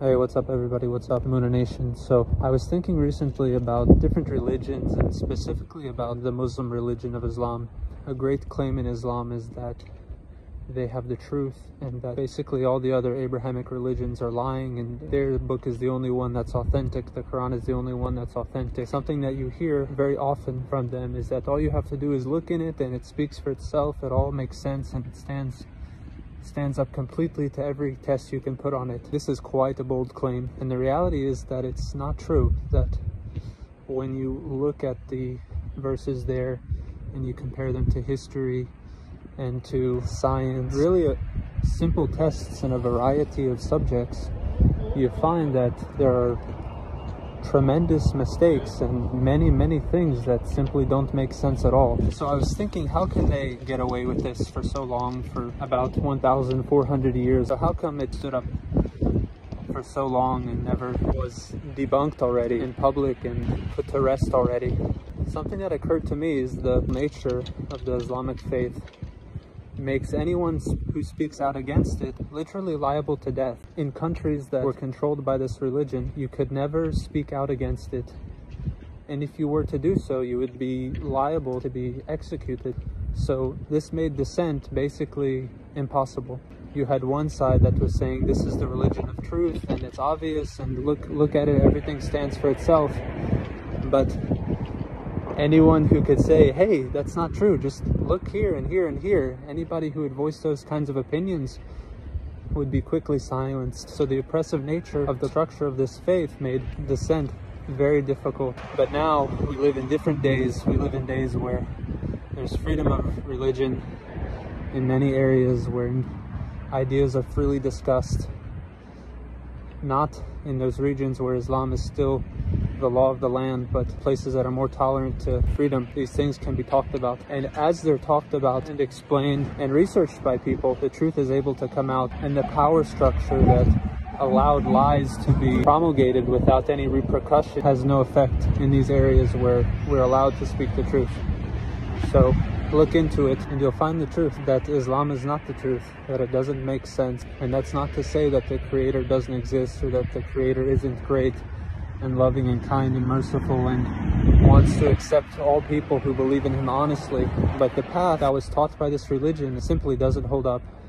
Hey, what's up everybody? What's up, Emunah Nation? So I was thinking recently about different religions and specifically about the Muslim religion of Islam. A great claim in Islam is that they have the truth and that basically all the other Abrahamic religions are lying and their book is the only one that's authentic. The Quran is the only one that's authentic. Something that you hear very often from them is that all you have to do is look in it and it speaks for itself. It all makes sense and it stands up completely to every test you can put on it. This is quite a bold claim, and the reality is that it's not true. That when you look at the verses there and you compare them to history and to science, really simple tests in a variety of subjects, you find that there are tremendous mistakes and many things that simply don't make sense at all. So I was thinking, how can they get away with this for so long, for about 1,400 years? So how come it stood up for so long and never was debunked already in public and put to rest already? Something that occurred to me is the nature of the Islamic faith makes anyone who speaks out against it literally liable to death. In countries that were controlled by this religion, you could never speak out against it. And if you were to do so, you would be liable to be executed. So this made dissent basically impossible. You had one side that was saying, this is the religion of truth and it's obvious and look at it, everything stands for itself. But anyone who could say, hey, that's not true, just look here and here and here, anybody who would voice those kinds of opinions would be quickly silenced. So the oppressive nature of the structure of this faith made dissent very difficult. But now we live in different days. We live in days where there's freedom of religion in many areas, where ideas are freely discussed, not in those regions where Islam is still the law of the land, but places that are more tolerant to freedom. These things can be talked about, and as they're talked about and explained and researched by people, the truth is able to come out. And the power structure that allowed lies to be promulgated without any repercussion has no effect in these areas where we're allowed to speak the truth. So look into it and you'll find the truth, that Islam is not the truth, that it doesn't make sense. And that's not to say that the Creator doesn't exist, or that the Creator isn't great and loving and kind and merciful and wants to accept all people who believe in him honestly. But the path that was taught by this religion simply doesn't hold up.